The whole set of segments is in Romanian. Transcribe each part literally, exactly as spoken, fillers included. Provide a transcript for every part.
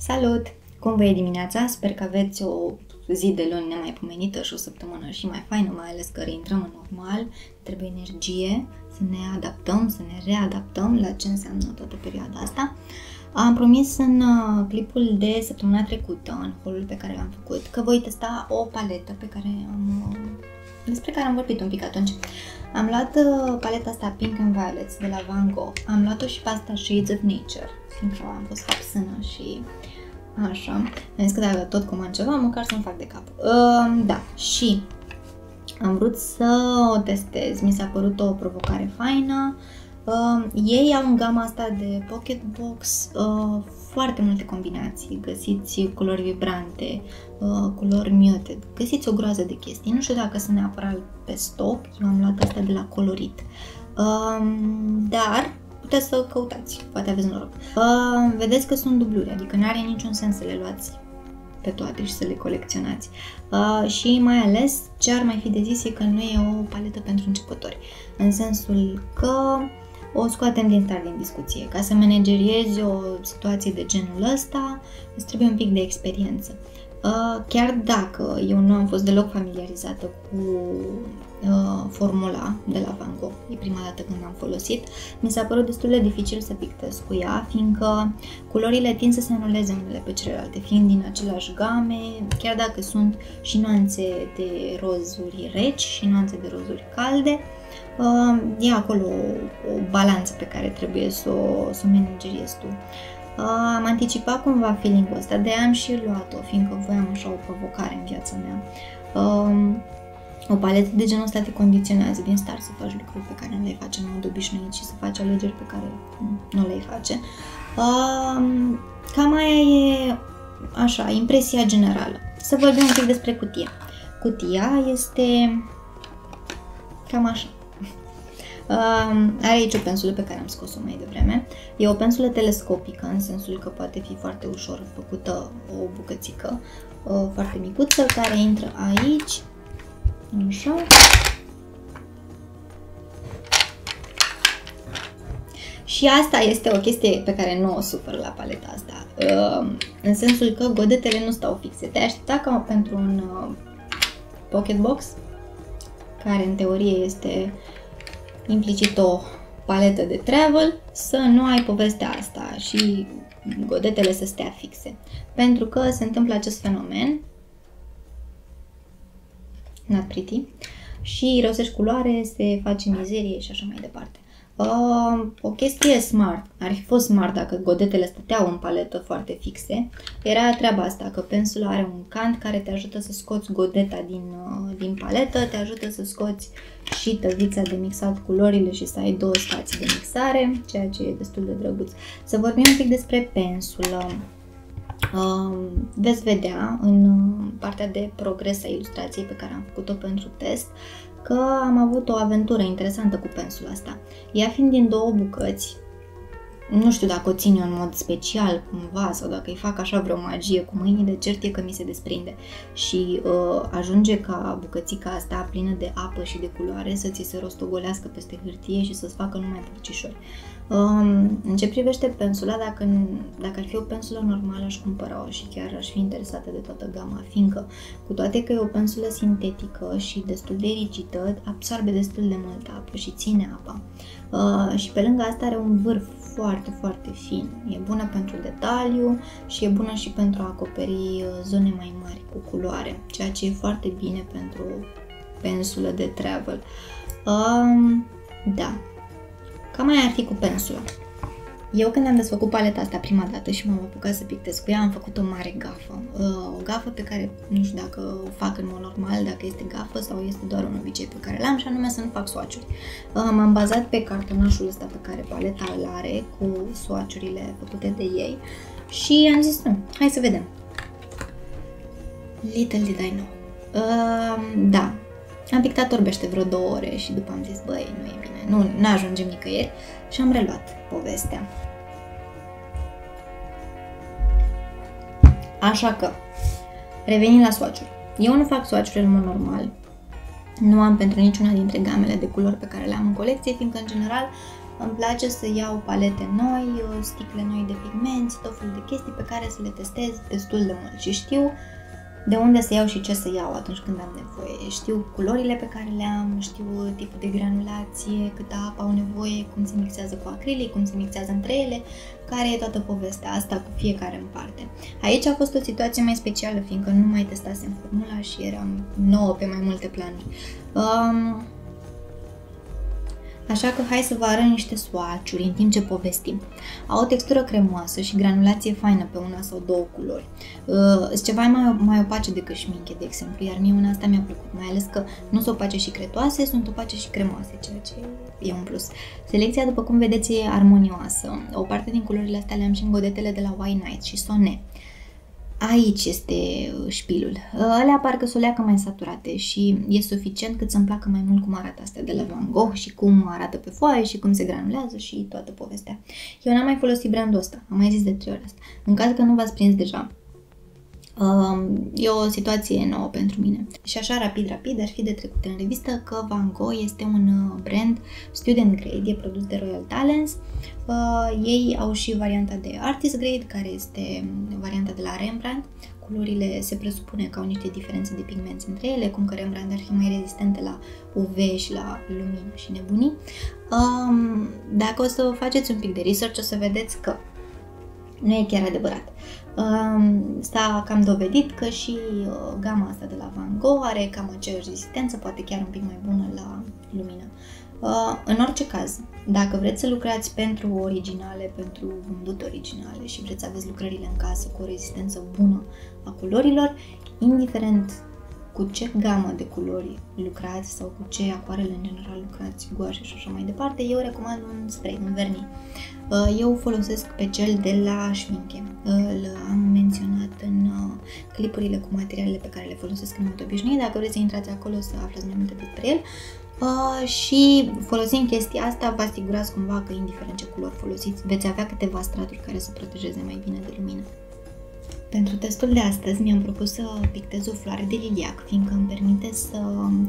Salut! Cum vă e dimineața? Sper că aveți o zi de luni nemaipomenită și o săptămână și mai faină, mai ales că reintrăm în normal, trebuie energie să ne adaptăm, să ne readaptăm la ce înseamnă toată perioada asta. Am promis în clipul de săptămâna trecută, în haul pe care l-am făcut, că voi testa o paletă pe care am, despre care am vorbit un pic atunci. Am luat paleta asta Pink and Violets de la Van Gogh, am luat-o și pe asta Shades of Nature, fiindcă am pus capsână și așa. Am zis că dacă tot comand ceva, măcar să-mi fac de cap. Uh, da, și am vrut să o testez, mi s-a părut o provocare faină. Uh, ei au în gama asta de pocket box uh, foarte multe combinații, găsiți culori vibrante, uh, culori muted, găsiți o groază de chestii, nu știu dacă sunt neapărat pe stoc, eu am luat asta de la Colorit, uh, dar puteți să căutați, poate aveți noroc. Uh, vedeți că sunt dubluri, adică n-are niciun sens să le luați pe toate și să le colecționați. Uh, și mai ales ce ar mai fi de zis e că nu e o paletă pentru începători, în sensul că o scoatem din start din discuție. Ca să manageriezi o situație de genul ăsta, îți trebuie un pic de experiență. Uh, chiar dacă eu nu am fost deloc familiarizată cu uh, formula de la Van Gogh, e prima dată când am folosit, mi s-a părut destul de dificil să pictez cu ea, fiindcă culorile tind să se anuleze unele pe celelalte, fiind din aceleași game, chiar dacă sunt și nuanțe de rozuri reci și nuanțe de rozuri calde. Uh, e acolo o, o balanță pe care trebuie să o, să o manageriezi tu. Uh, am anticipat cumva feeling-ul ăsta, de-aia am și luat-o, fiindcă voiam așa o provocare în viața mea. Uh, o paletă de genul ăsta te condiționează din start să faci lucruri pe care nu le-ai face în mod obișnuit și să faci alegeri pe care nu le-ai face. Uh, cam aia e așa, impresia generală. Să vorbim un pic despre cutia. Cutia este cam așa. Uh, are aici o pensulă pe care am scos-o mai devreme. E o pensulă telescopică, în sensul că poate fi foarte ușor făcută o bucățică uh, foarte micuță, care intră aici, așa. Și asta este o chestie pe care nu o sufăr la paleta asta, uh, în sensul că godetele nu stau fixe. Te aștepta ca pentru un uh, pocket box, care în teorie este implicit o paletă de travel, să nu ai povestea asta și godetele să stea fixe. Pentru că se întâmplă acest fenomen, not pretty, și rosești culoare, se face mizerie și așa mai departe. Uh, o chestie smart, ar fi fost smart dacă godetele stăteau în paletă foarte fixe, era treaba asta, că pensula are un cant care te ajută să scoți godeta din, uh, din paletă, te ajută să scoți și tăvița de mixat culorile și să ai două spații de mixare, ceea ce e destul de drăguț. Să vorbim un pic despre pensulă. Uh, veți vedea în partea de progres a ilustrației pe care am făcut-o pentru test, că am avut o aventură interesantă cu pensula asta. Ea fiind din două bucăți, nu știu dacă o țin eu în mod special cumva sau dacă îi fac așa vreo magie cu mâinile, cert e că mi se desprinde și uh, ajunge ca bucățica asta plină de apă și de culoare să ți se rostogolească peste hârtie și să-ți facă numai purcișori. Um, în ce privește pensula, dacă, dacă ar fi o pensulă normală, aș cumpăra-o și chiar aș fi interesată de toată gama, fiindcă, cu toate că e o pensulă sintetică și destul de rigită, absorbe destul de multă apă și ține apa. Uh, și pe lângă asta are un vârf foarte, foarte fin. E bună pentru detaliu și e bună și pentru a acoperi zone mai mari cu culoare, ceea ce e foarte bine pentru pensulă de travel. Um, da. Cam aia ar fi cu pensula. Eu când am desfăcut paleta asta prima dată și m-am apucat să pictez cu ea, am făcut o mare gafă. O gafă pe care nu știu dacă o fac în mod normal, dacă este gafă sau este doar un obicei pe care l-am, și anume să nu fac swatch-uri. M-am bazat pe cartonașul ăsta pe care paleta îl are, cu swatch-urile făcute de ei, și am zis nu, hai să vedem. Little did I know. Uh, da. Am pictat orbește vreo două ore și după am zis, băi, nu e bine, nu, n-ajungem nicăieri, și am reluat povestea. Așa că, revenim la swatch-uri. Eu nu fac swatch-uri în mod normal, nu am pentru niciuna dintre gamele de culori pe care le am în colecție, fiindcă, în general, Îmi place să iau palete noi, sticle noi de pigmenți, tot felul de chestii pe care să le testez destul de mult și știu de unde să iau și ce să iau atunci când am nevoie. Știu culorile pe care le am, știu tipul de granulație, câtă apă au nevoie, cum se mixează cu acrilic, cum se mixează între ele, care e toată povestea asta cu fiecare în parte. Aici a fost o situație mai specială, fiindcă nu mai testasem formula și eram nouă pe mai multe planuri. Um, Așa că hai să vă arăt niște swatch-uri în timp ce povestim. Au o textură cremoasă și granulație faină pe una sau două culori. Sunt ceva mai, mai opace decât șminche, de exemplu, iar mie una asta mi-a plăcut, mai ales că nu sunt opace și cretoase, sunt opace și cremoase, ceea ce e un plus. Selecția, după cum vedeți, e armonioasă. O parte din culorile astea le-am și în godetele de la White Night și Soné. Aici este șpilul. Alea parcă s-o leacă mai saturate și e suficient cât să-mi placă mai mult cum arată astea de la Van Gogh și cum arată pe foaie și cum se granulează și toată povestea. Eu n-am mai folosit brandul ăsta, am mai zis de trei ori asta. În caz că nu v-ați prins deja, e o situație nouă pentru mine. Și așa, rapid, rapid, ar fi de trecut în revistă că Van Gogh este un brand student grade, e produs de Royal Talents. Ei au și varianta de artist grade, care este varianta de la Rembrandt. Culorile se presupune că au niște diferențe de pigmenți între ele, cum că Rembrandt ar fi mai rezistente la U V și la lumină și nebunii. Dacă o să faceți un pic de research, o să vedeți că nu e chiar adevărat. S-a cam dovedit că și gama asta de la Van Gogh are cam aceeași rezistență, poate chiar un pic mai bună la lumină. În orice caz, dacă vreți să lucrați pentru originale, pentru vândute originale și vreți să aveți lucrările în casă cu o rezistență bună a culorilor, indiferent cu ce gamă de culori lucrați sau cu ce acoarele în general lucrați, guașe și așa mai departe, eu recomand un spray, un vernis. Eu folosesc pe cel de la șminche, îl am menționat în clipurile cu materialele pe care le folosesc în mod obișnuit, dacă vreți să intrați acolo să aflați mai multe despre el. Uh, și folosind chestia asta, vă asigurați cumva că indiferent ce culori folosiți, veți avea câteva straturi care să protejeze mai bine de lumină. Pentru testul de astăzi mi-am propus să pictez o floare de liliac, fiindcă îmi permite să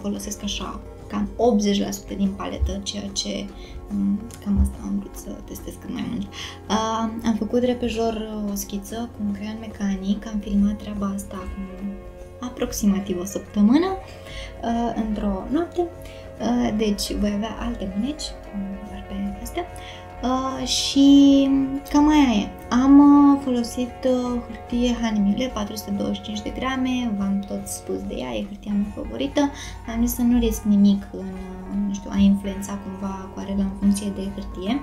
folosesc așa cam optzeci la sută din paletă, ceea ce um, cam asta am vrut să testez cât mai mult. Uh, am făcut repejor o schiță cu un creion mecanic, am filmat treaba asta acum aproximativ o săptămână, uh, într-o noapte. Deci voi avea alte mâneci, doar pe astea, și cam aia e. Am folosit hârtie Hanimile, patru sute douăzeci și cinci de grame, v-am tot spus de ea, e hârtia mea favorită. Am zis să nu risc nimic în, nu știu, a influența cumva acoarela în funcție de hârtie.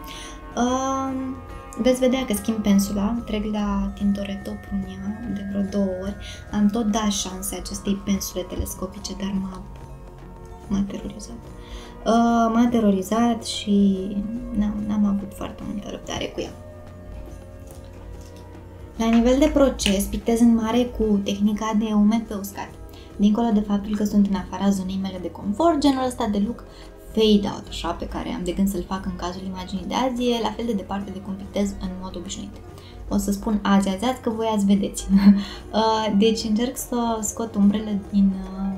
Veți vedea că schimb pensula, trec la Tintoretto Prunia de vreo două ori. Am tot dat șanse acestei pensule telescopice, dar m-a M-a terorizat. Uh, M-a terorizat și n-am avut foarte multă răbdare cu ea. La nivel de proces, pictez în mare cu tehnica de umed pe uscat. Dincolo de faptul că sunt în afara zonei mele de confort, genul ăsta de look fade-out, așa, pe care am de gând să-l fac în cazul imaginii de azi, e la fel de departe de cum pictez în mod obișnuit. O să spun azi, azi, azi, că voi ați vedeți. uh, deci încerc să scot umbrele din... Uh,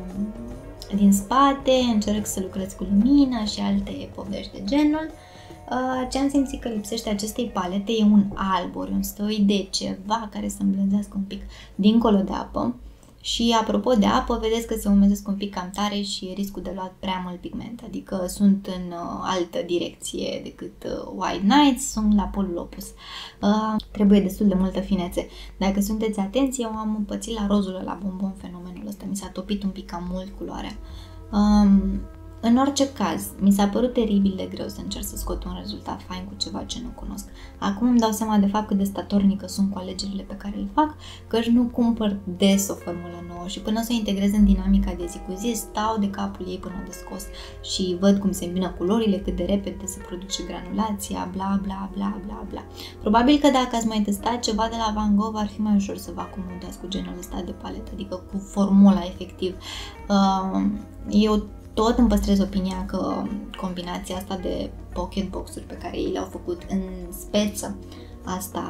din spate, încerc să lucrez cu lumina și alte povești de genul. Ce am simțit că lipsește acestei palete e un alb, ori un stoi de ceva care să îmblânzească un pic dincolo de apă. Și apropo de apă, vedeți că se umezesc un pic cam tare și e riscul de luat prea mult pigment, adică sunt în altă direcție decât White Night, sunt la polul opus. Uh, trebuie destul de multă finețe. Dacă sunteți atenți, eu am împățit la rozul la bombon fenomenul ăsta, mi s-a topit un pic cam mult culoarea. Um, În orice caz, mi s-a părut teribil de greu să încerc să scot un rezultat fain cu ceva ce nu cunosc. Acum îmi dau seama de fapt cât de statornică sunt cu alegerile pe care le fac, căci nu cumpăr des o formulă nouă și până o să o integrez în dinamica de zi cu zi, stau de capul ei până o descos și văd cum se îmbină culorile, cât de repede se produce granulația, bla bla bla bla bla. Probabil că dacă ați mai testat ceva de la Van Gogh, ar fi mai ușor să vă acomodați cu genul ăsta de paletă, adică cu formula efectiv. Eu tot îmi păstrez opinia că combinația asta de pocket box-uri pe care ei le-au făcut în speță, asta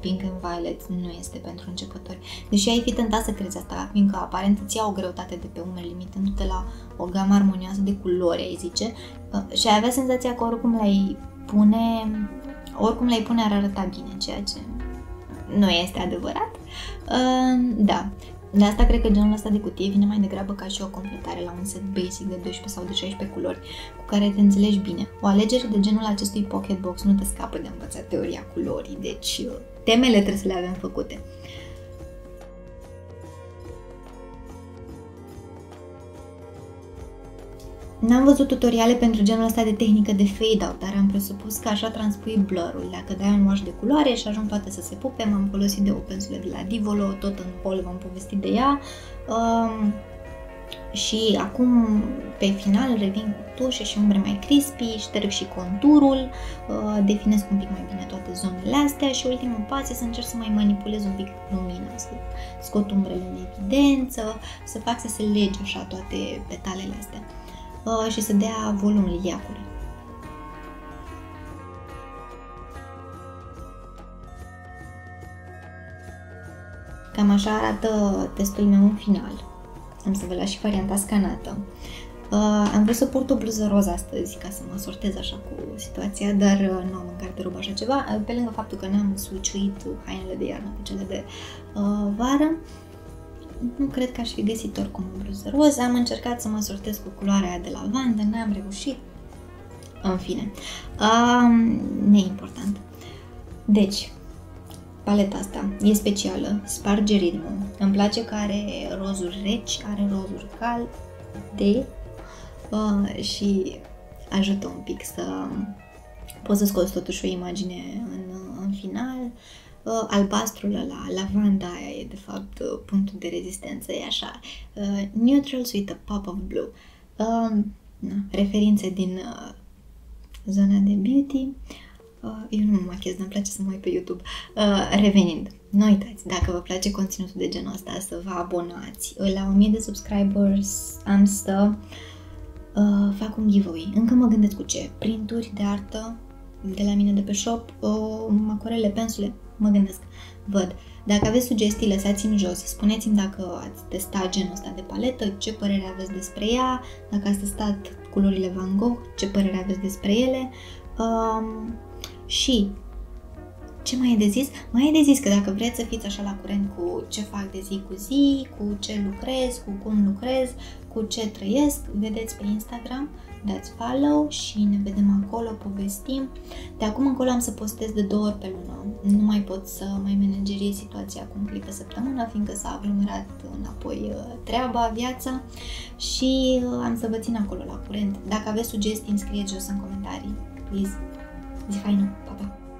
Pink and Violets, nu este pentru începători. Deși ai fi tentat să crezi asta, fiindcă aparent îți ia o greutate de pe umeri, limitându-te la o gamă armonioasă de culori, ai zice, și ai avea senzația că oricum le-ai pune, oricum le-ai pune ar arăta bine, ceea ce nu este adevărat. Uh, da, de asta cred că genul ăsta de cutie vine mai degrabă ca și o completare la un set basic de doisprezece sau de șaisprezece culori cu care te înțelegi bine. O alegere de genul acestui pocket box nu te scapă de învățat teoria culorii, deci uh, temele trebuie să le avem făcute. N-am văzut tutoriale pentru genul ăsta de tehnică de fade-out, dar am presupus că așa transpui blur-ul. Dacă dai un wash de culoare și ajung toate să se pupe, m-am folosit de o pensulă de la Divolo, tot în haul v-am povestit de ea. Um, și acum, pe final, revin cu tușe și umbre mai crispy, șterg și conturul, uh, definesc un pic mai bine toate zonele astea și ultimul pas e să încerc să mai manipulez un pic lumina, să scot umbrele în evidență, să fac să se lege așa toate petalele astea și să dea volum liliacului. Cam așa arată testul meu în final. Am să vă las și varianta scanată. Am vrut să port o bluză roz astăzi ca să mă sortez așa cu situația, dar nu am în garderobă așa ceva, pe lângă faptul că n-am suciuit hainele de iarnă cu cele de uh, vară. Nu cred că aș fi găsit oricum o bluză roz. Am încercat să mă sortez cu culoarea aia de lavandă, n-am reușit. În fine, um, neimportant. Deci, paleta asta e specială, sparge ritmul. Îmi place că are rozuri reci, are rozuri calde uh, și ajută un pic să poți să scoți totuși o imagine în, în final. Albastrul ăla, lavanda aia e de fapt punctul de rezistență, e așa, uh, neutrals with a pop of blue, uh, na, referințe din uh, zona de beauty. uh, eu nu mă machez, nu-mi place să mă uit pe YouTube. uh, revenind, nu uitați, dacă vă place conținutul de genul ăsta, să vă abonați. La o mie de subscribers am să uh, fac un giveaway, încă mă gândesc cu ce, printuri de artă de la mine de pe shop, uh, macorele, pensule. Mă gândesc, văd. Dacă aveți sugestii, lăsați-mi jos. Spuneți-mi dacă ați testat genul ăsta de paletă, ce părere aveți despre ea, dacă ați testat culorile Van Gogh, ce părere aveți despre ele. Um, și ce mai e de zis? Mai e de zis că dacă vreți să fiți așa la curent cu ce fac de zi cu zi, cu ce lucrez, cu cum lucrez, cu ce trăiesc, vedeți pe Instagram, dați follow și ne vedem acolo, povestim. De acum încolo am să postez de două ori pe lună. Nu mai pot să mai manageriez situația cu un clip pe săptămână, fiindcă s-a aglomerat înapoi treaba, viața, și am să vă țin acolo la curent. Dacă aveți sugestii, îmi scrieți jos în comentarii. Please. Zi faină. Pa, pa!